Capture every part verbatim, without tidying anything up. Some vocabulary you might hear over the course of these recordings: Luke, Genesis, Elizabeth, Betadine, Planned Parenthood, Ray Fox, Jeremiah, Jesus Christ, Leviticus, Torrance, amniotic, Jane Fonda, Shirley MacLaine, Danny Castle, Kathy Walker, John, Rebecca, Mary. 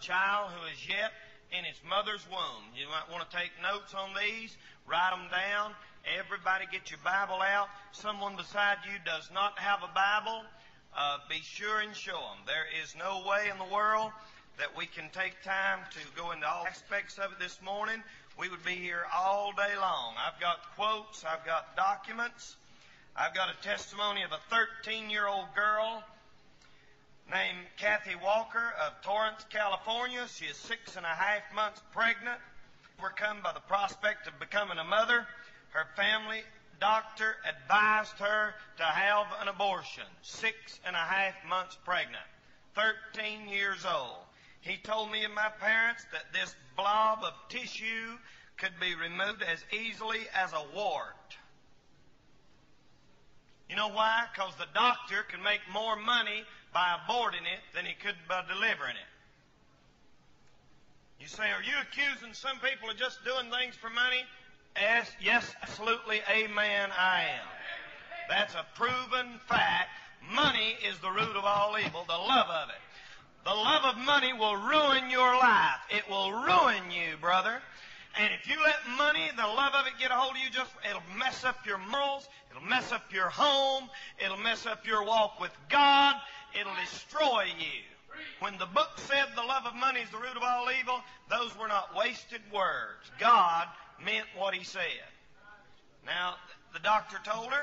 child who is yet in its mother's womb. You might want to take notes on these, write them down. Everybody get your Bible out. Someone beside you does not have a Bible, uh, be sure and show them. There is no way in the world that we can take time to go into all aspects of it this morning. We would be here all day long. I've got quotes. I've got documents. I've got a testimony of a thirteen-year-old girl named Kathy Walker of Torrance, California. She is six and a half months pregnant. Overcome by the prospect of becoming a mother, her family doctor advised her to have an abortion. Six and a half months pregnant, thirteen years old. He told me and my parents that this blob of tissue could be removed as easily as a wart. You know why? Because the doctor can make more money by aborting it than he could by delivering it. You say, are you accusing some people of just doing things for money? Yes, yes, absolutely, amen, I am. That's a proven fact. Money is the root of all evil, the love of it. The love of money will ruin your life. It will ruin you, brother. And if you let money, the love of it, get a hold of you, just it'll mess up your morals. It'll mess up your home. It'll mess up your walk with God. It'll destroy you. When the book said the love of money is the root of all evil, those were not wasted words. God meant what he said. Now, the doctor told her,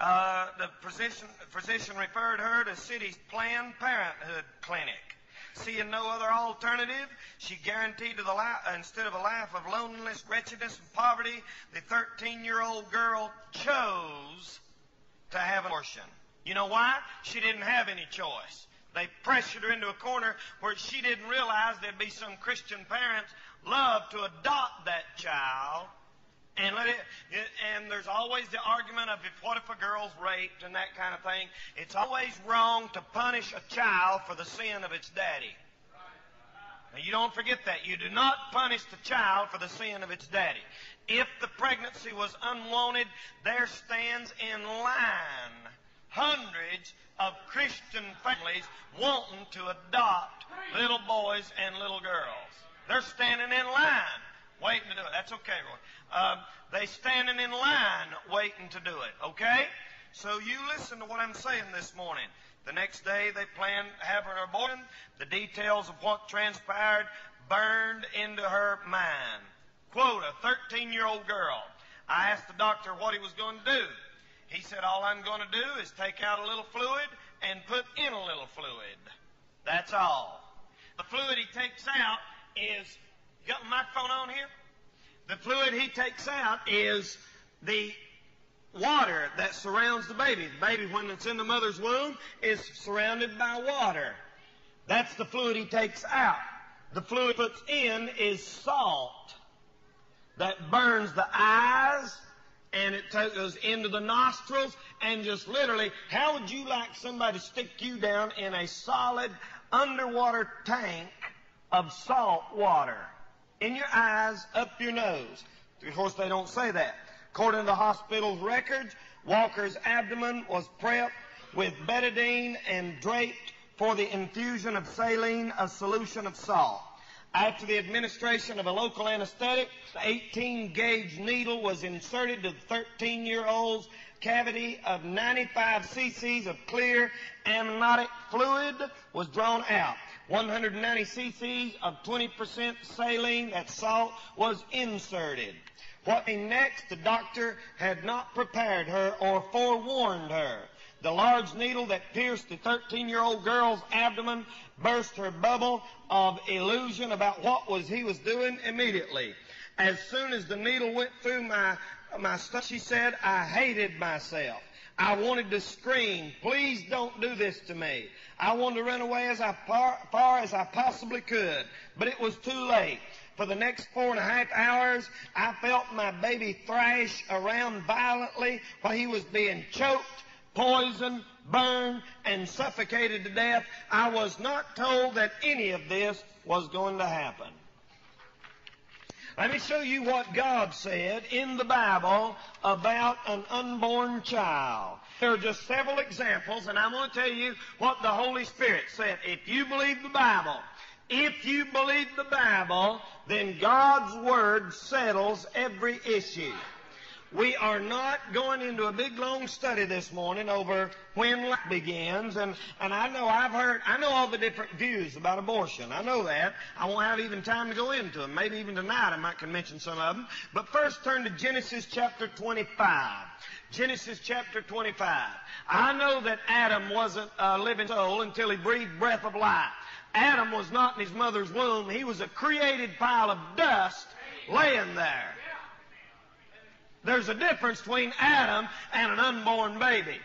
uh, the physician, physician referred her to city's Planned Parenthood clinic. Seeing no other alternative, she guaranteed to the li- instead of a life of loneliness, wretchedness, and poverty, the thirteen-year-old girl chose to have an abortion. You know why? She didn't have any choice. They pressured her into a corner where she didn't realize there'd be some Christian parents love to adopt that child. And let it, and there's always the argument of if what if a girl's raped and that kind of thing. It's always wrong to punish a child for the sin of its daddy. Now, you don't forget that. You do not punish the child for the sin of its daddy. If the pregnancy was unwanted, there stands in line hundreds of Christian families wanting to adopt little boys and little girls. They're standing in line waiting to do it. That's okay, Roy. Um, they're standing in line waiting to do it, okay? So you listen to what I'm saying this morning. The next day they planned to have her abortion. The details of what transpired burned into her mind. Quote, a thirteen-year-old girl. I asked the doctor what he was going to do. He said, all I'm going to do is take out a little fluid and put in a little fluid. That's all. The fluid he takes out is, you got my microphone on here? The fluid he takes out is the water that surrounds the baby. The baby, when it's in the mother's womb, is surrounded by water. That's the fluid he takes out. The fluid he puts in is salt that burns the eyes, and it goes into the nostrils, and just literally, how would you like somebody to stick you down in a solid underwater tank of salt water? In your eyes, up your nose. Of course, they don't say that. According to the hospital's records, Walker's abdomen was prepped with betadine and draped for the infusion of saline, a solution of salt. After the administration of a local anesthetic, the eighteen-gauge needle was inserted to the thirteen-year-old's cavity of ninety-five c c of clear amniotic fluid was drawn out. one hundred ninety c c of twenty percent saline, that salt, was inserted. What came next, the doctor had not prepared her or forewarned her. The large needle that pierced the thirteen-year-old girl's abdomen burst her bubble of illusion about what was he was doing immediately. As soon as the needle went through my, my stomach, she said, I hated myself. I wanted to scream, please don't do this to me. I wanted to run away as I par, far as I possibly could, but it was too late. For the next four and a half hours, I felt my baby thrash around violently while he was being choked, poisoned, burned, and suffocated to death. I was not told that any of this was going to happen. Let me show you what God said in the Bible about an unborn child. There are just several examples, and I'm going to tell you what the Holy Spirit said. If you believe the Bible, If you believe the Bible, then God's Word settles every issue. We are not going into a big, long study this morning over when life begins. And, and I know I've heard, I know all the different views about abortion. I know that. I won't have even time to go into them. Maybe even tonight I might can mention some of them. But first turn to Genesis chapter twenty-five. Genesis chapter twenty-five. I know that Adam wasn't a living soul until he breathed breath of life. Adam was not in his mother's womb. He was a created pile of dust laying there. There's a difference between Adam and an unborn baby.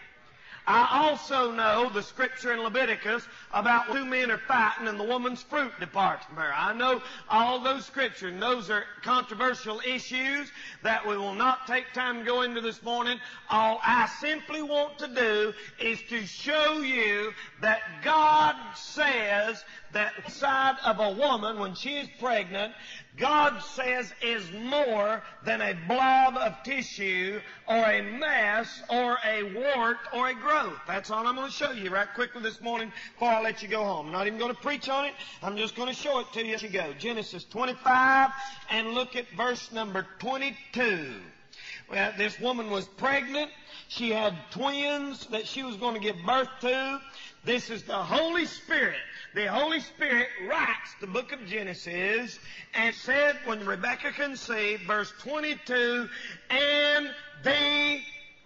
I also know the scripture in Leviticus about two men are fighting and the woman's fruit departs from her. I know all those scriptures, and those are controversial issues that we will not take time to go into this morning. All I simply want to do is to show you that God says that the side of a woman when she is pregnant, God says is more than a blob of tissue or a mass or a wart or a growth. That's all I'm going to show you right quickly this morning before I let you go home. I'm not even going to preach on it. I'm just going to show it to you as you go. Genesis twenty-five, and look at verse number twenty-two. Well, this woman was pregnant. She had twins that she was going to give birth to. This is the Holy Spirit. The Holy Spirit writes the book of Genesis and said when Rebecca conceived, verse twenty-two, and the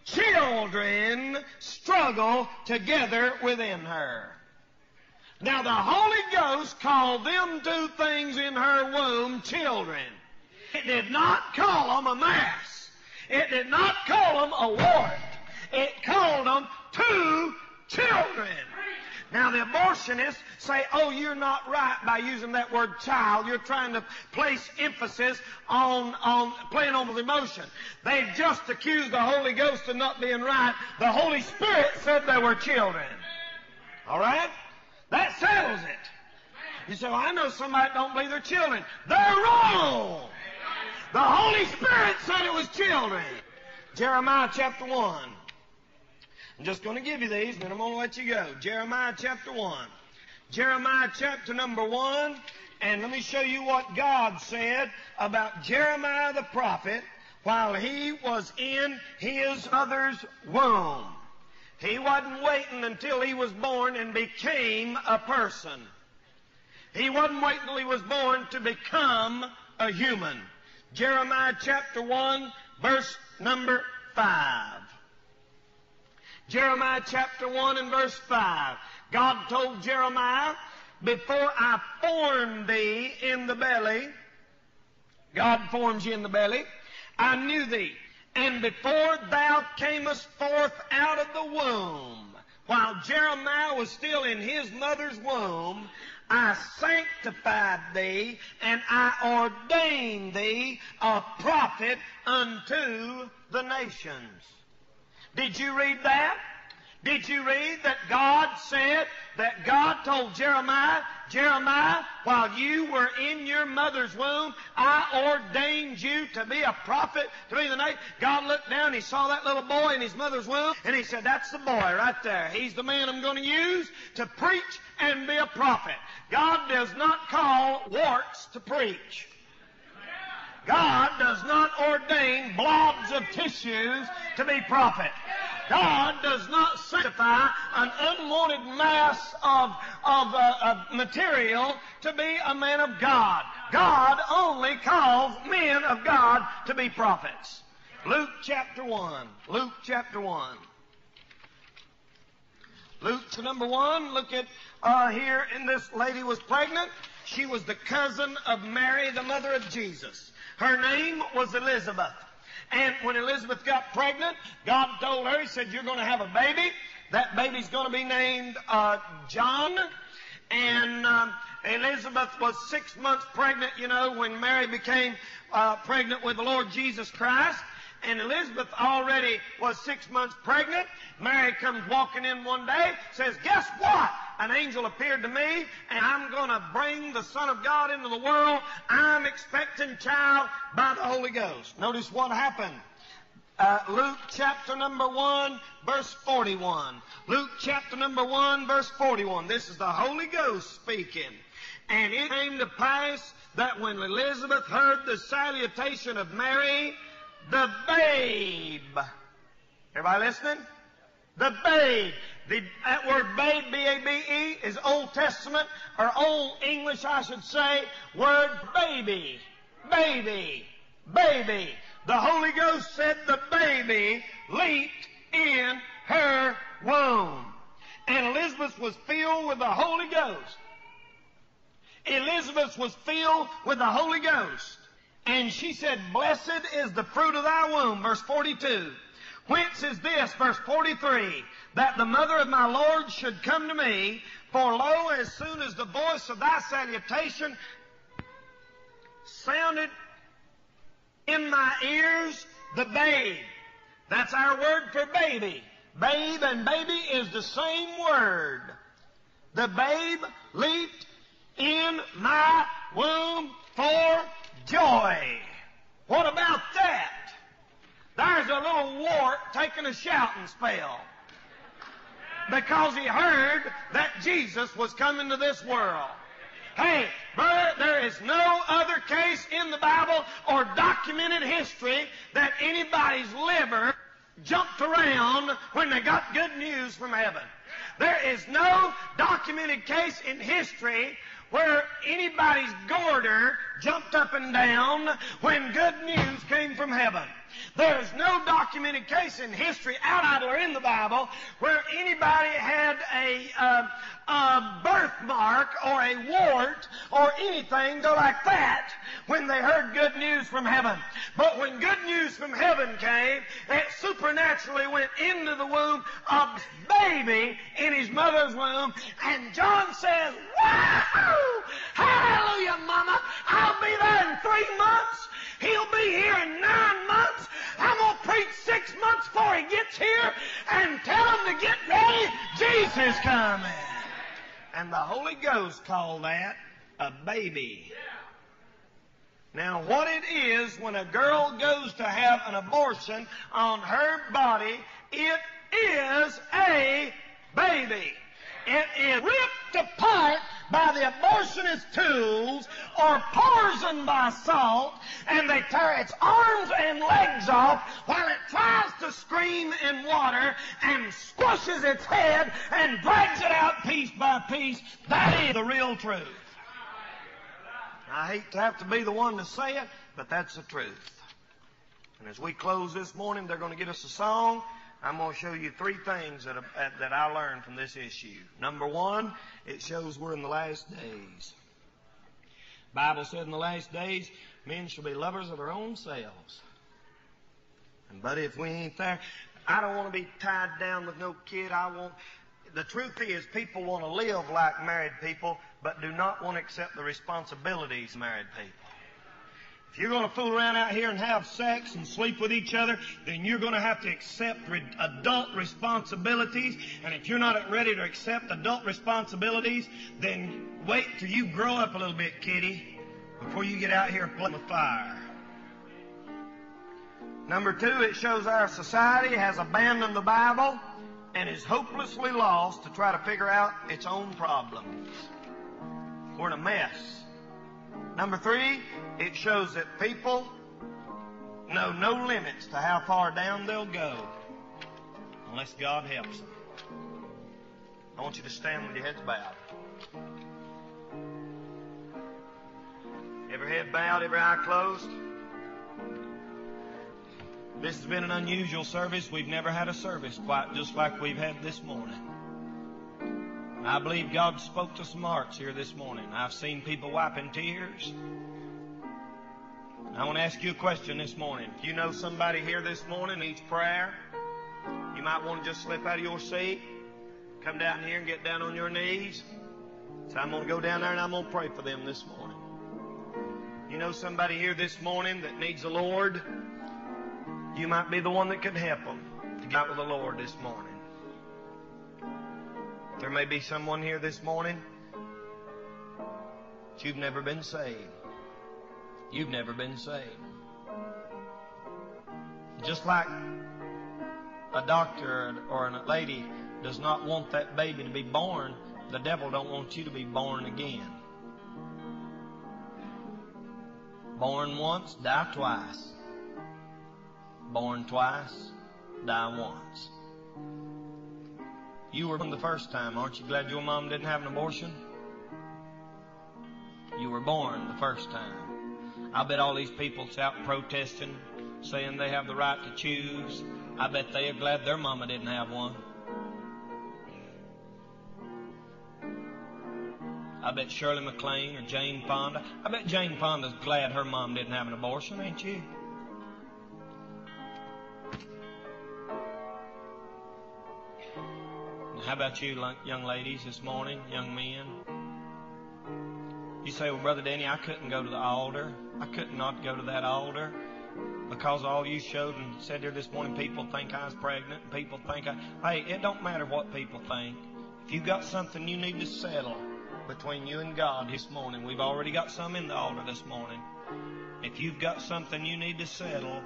children struggle together within her. Now the Holy Ghost called them two things in her womb children. It did not call them a mass. It did not call them a wart. It called them two children. Now, the abortionists say, oh, you're not right by using that word child. You're trying to place emphasis on, on playing on with emotion. They've just accused the Holy Ghost of not being right. The Holy Spirit said they were children. All right? That settles it. You say, well, I know somebody that don't believe they're children. They're wrong. The Holy Spirit said it was children. Jeremiah chapter one. I'm just going to give you these, and then I'm going to let you go. Jeremiah chapter one. Jeremiah chapter number one. And let me show you what God said about Jeremiah the prophet while he was in his mother's womb. He wasn't waiting until he was born and became a person. He wasn't waiting until he was born to become a human. Jeremiah chapter one, verse number five. Jeremiah chapter one and verse five. God told Jeremiah, before I formed thee in the belly, God forms you in the belly, I knew thee. And before thou camest forth out of the womb, while Jeremiah was still in his mother's womb, I sanctified thee, and I ordained thee a prophet unto the nations. Did you read that? Did you read that God said, that God told Jeremiah, Jeremiah, while you were in your mother's womb, I ordained you to be a prophet, to be the name. God looked down, He saw that little boy in his mother's womb, and He said, that's the boy right there. He's the man I'm going to use to preach and be a prophet. God does not call warts to preach. God does not ordain blobs of tissues to be prophet. God does not sanctify an unwanted mass of, of, uh, of material to be a man of God. God only calls men of God to be prophets. Luke chapter one. Luke chapter one. Luke number one. Look at uh, here, and this lady was pregnant. She was the cousin of Mary, the mother of Jesus. Her name was Elizabeth. And when Elizabeth got pregnant, God told her, He said, you're going to have a baby. That baby's going to be named uh, John. And um, Elizabeth was six months pregnant, you know, when Mary became uh, pregnant with the Lord Jesus Christ. And Elizabeth already was six months pregnant. Mary comes walking in one day, says, guess what? An angel appeared to me, and I'm going to bring the Son of God into the world. I'm expecting child by the Holy Ghost. Notice what happened. Uh, Luke chapter number one, verse forty-one. Luke chapter number one, verse forty-one. This is the Holy Ghost speaking. And it came to pass that when Elizabeth heard the salutation of Mary, the babe, everybody listening? The babe, the, that word babe, B A B E, is Old Testament, or Old English, I should say, word baby, baby, baby. The Holy Ghost said the baby leaped in her womb. And Elizabeth was filled with the Holy Ghost. Elizabeth was filled with the Holy Ghost. And she said, "Blessed is the fruit of thy womb," verse forty-two. "Whence is this," verse forty-three, "that the mother of my Lord should come to me? For lo, as soon as the voice of thy salutation sounded in my ears," the babe. That's our word for baby. Babe and baby is the same word. The babe leaped in my womb for joy. What about that? There's a little wart taking a shouting spell because he heard that Jesus was coming to this world. Hey, brother, there is no other case in the Bible or documented history that anybody's liver jumped around when they got good news from heaven. There is no documented case in history where anybody's goiter jumped up and down when good news came from heaven. There is no documented case in history, outside or in the Bible, where anybody had a, uh, a birthmark or a wart or anything go like that when they heard good news from heaven. But when good news from heaven came, it supernaturally went into the womb of baby in his mother's womb. And John says, "Wow! Hallelujah, Mama! I'll be there in three months. He'll be here in nine months. I'm going to preach six months before he gets here and tell him to get ready. Jesus coming." And the Holy Ghost called that a baby. Now, what it is when a girl goes to have an abortion on her body, it is a baby. It is ripped apart by the abortionist tools or poisoned by salt, and they tear its arms and legs off while it tries to scream in water and squashes its head and drags it out piece by piece. That is the real truth. I hate to have to be the one to say it, but that's the truth. And as we close this morning, they're going to get us a song. I'm going to show you three things that, that I learned from this issue. Number one, it shows we're in the last days. The Bible said in the last days, men shall be lovers of their own selves. And buddy, if we ain't there, I don't want to be tied down with no kid. I want. The truth is, people want to live like married people, but do not want to accept the responsibilities of married people. If you're going to fool around out here and have sex and sleep with each other, then you're going to have to accept re- adult responsibilities. And if you're not ready to accept adult responsibilities, then wait till you grow up a little bit, kitty, before you get out here and play with fire. Number two, it shows our society has abandoned the Bible and is hopelessly lost to try to figure out its own problems. We're in a mess. Number three, it shows that people know no limits to how far down they'll go unless God helps them. I want you to stand with your heads bowed. Every head bowed, every eye closed. This has been an unusual service. We've never had a service quite just like we've had this morning. I believe God spoke to some hearts here this morning. I've seen people wiping tears. I want to ask you a question this morning. If you know somebody here this morning needs prayer, you might want to just slip out of your seat, come down here and get down on your knees. So I'm going to go down there and I'm going to pray for them this morning. You know somebody here this morning that needs the Lord, you might be the one that can help them to get with the Lord this morning. There may be someone here this morning that you've never been saved. You've never been saved. Just like a doctor or a lady does not want that baby to be born, the devil don't want you to be born again. Born once, die twice. Born twice, die once. You were born the first time. Aren't you glad your mom didn't have an abortion? You were born the first time. I bet all these people's out protesting, saying they have the right to choose. I bet they are glad their mama didn't have one. I bet Shirley MacLaine or Jane Fonda. I bet Jane Fonda's glad her mom didn't have an abortion, ain't you? Now, how about you, young ladies, this morning, young men? You say, well, Brother Danny, I couldn't go to the altar. I could not go to that altar because all you showed and said here this morning, people think I was pregnant and people think I... Hey, it don't matter what people think. If you got something you need to settle between you and God this morning. We've already got some in the altar this morning. If you've got something you need to settle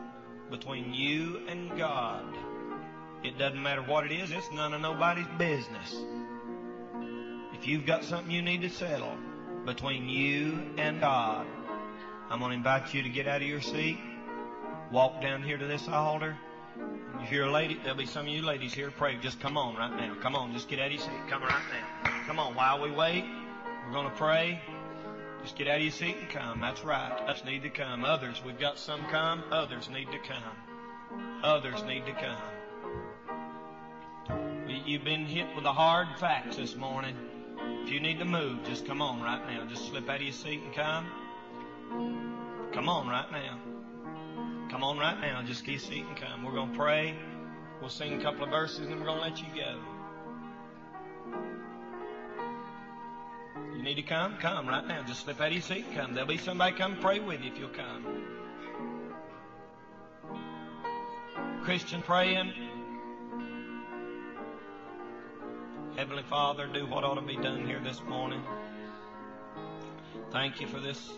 between you and God, it doesn't matter what it is. It's none of nobody's business. If you've got something you need to settle between you and God, I'm going to invite you to get out of your seat, walk down here to this altar. If you're a lady, there'll be some of you ladies here to pray. Just come on right now. Come on, just get out of your seat. Come right now. Come on, while we wait, we're going to pray. Just get out of your seat and come. That's right. Others need to come. Others, we've got some come. Others need to come. Others need to come. You've been hit with the hard facts this morning. If you need to move, just come on right now. Just slip out of your seat and come. Come on right now. Come on right now. Just get your seat and come. We're going to pray. We'll sing a couple of verses and we're going to let you go. You need to come? Come right now. Just slip out of your seat and come. There'll be somebody come pray with you if you'll come. Christian praying. Heavenly Father, do what ought to be done here this morning. Thank you for this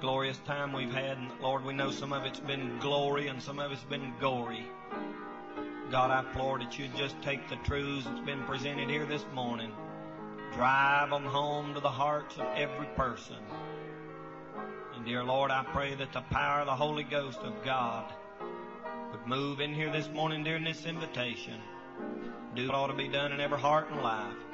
glorious time we've had. And Lord, we know some of it's been glory and some of it's been gory. God, I implore that you just take the truths that's been presented here this morning. Drive them home to the hearts of every person. And dear Lord, I pray that the power of the Holy Ghost of God would move in here this morning during this invitation. Do what ought to be done in every heart and life.